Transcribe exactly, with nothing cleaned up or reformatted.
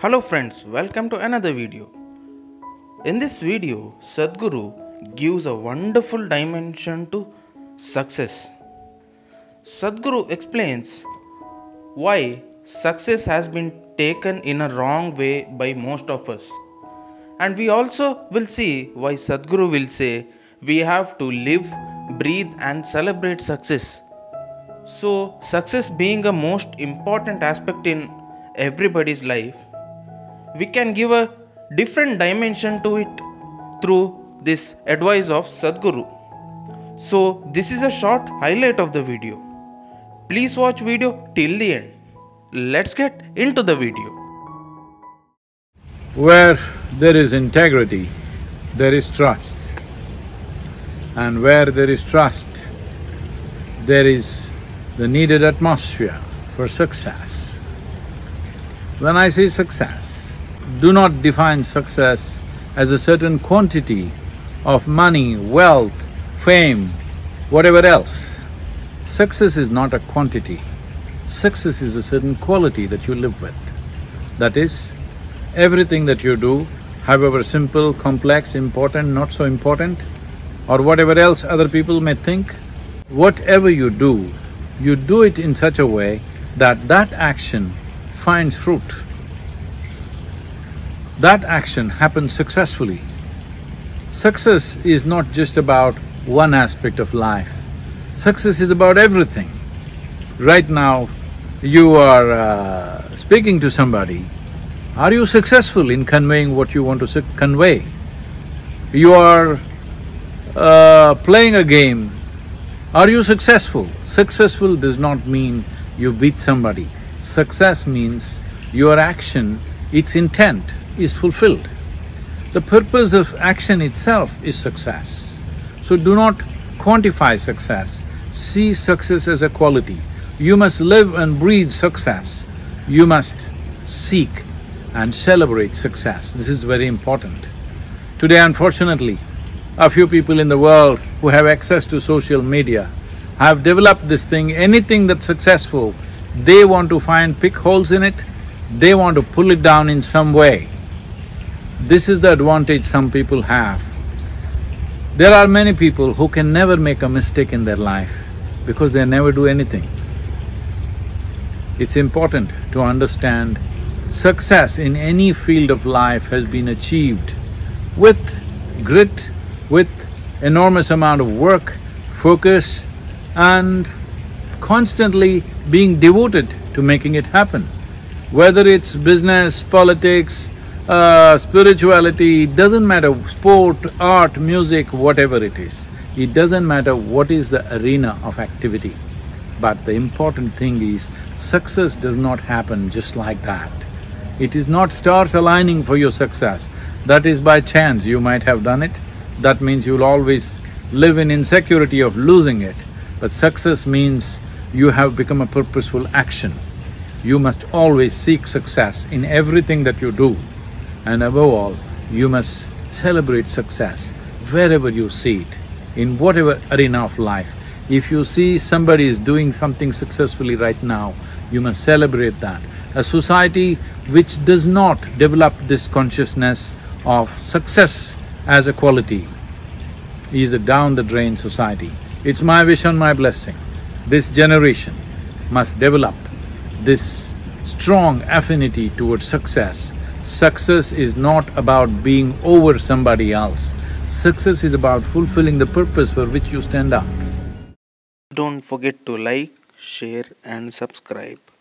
Hello friends, welcome to another video. In this video, Sadhguru gives a wonderful dimension to success. Sadhguru explains why success has been taken in a wrong way by most of us. And we also will see why Sadhguru will say we have to live, breathe and celebrate success. So, success being a most important aspect in everybody's life, we can give a different dimension to it through this advice of Sadhguru. So, this is a short highlight of the video. Please watch video till the end. Let's get into the video. Where there is integrity, there is trust. And where there is trust, there is the needed atmosphere for success. When I say success, do not define success as a certain quantity of money, wealth, fame, whatever else. Success is not a quantity. Success is a certain quality that you live with. That is, everything that you do, however simple, complex, important, not so important, or whatever else other people may think, whatever you do, you do it in such a way that that action finds fruit. That action happens successfully. Success is not just about one aspect of life. Success is about everything. Right now, you are uh, speaking to somebody. Are you successful in conveying what you want to convey? You are uh, playing a game. Are you successful? Successful does not mean you beat somebody. Success means your action, its intent is fulfilled. The purpose of action itself is success. So do not quantify success. See success as a quality. You must live and breathe success. You must seek and celebrate success. This is very important. Today, unfortunately, a few people in the world who have access to social media have developed this thing, anything that's successful, they want to find pick holes in it, they want to pull it down in some way. This is the advantage some people have. There are many people who can never make a mistake in their life because they never do anything. It's important to understand success in any field of life has been achieved with grit, with enormous amount of work, focus and constantly being devoted to making it happen. Whether it's business, politics, uh, spirituality, doesn't matter, sport, art, music, whatever it is, it doesn't matter what is the arena of activity. But the important thing is, success does not happen just like that. It is not stars aligning for your success. That is by chance you might have done it. That means you'll always live in insecurity of losing it. But success means you have become a purposeful action. You must always seek success in everything that you do. And above all, you must celebrate success wherever you see it, in whatever arena of life. If you see somebody is doing something successfully right now, you must celebrate that. A society which does not develop this consciousness of success as a quality is a down-the-drain society. It's my wish and my blessing. This generation must develop this strong affinity towards success. Success is not about being over somebody else. Success is about fulfilling the purpose for which you stand up. Don't forget to like, share and subscribe.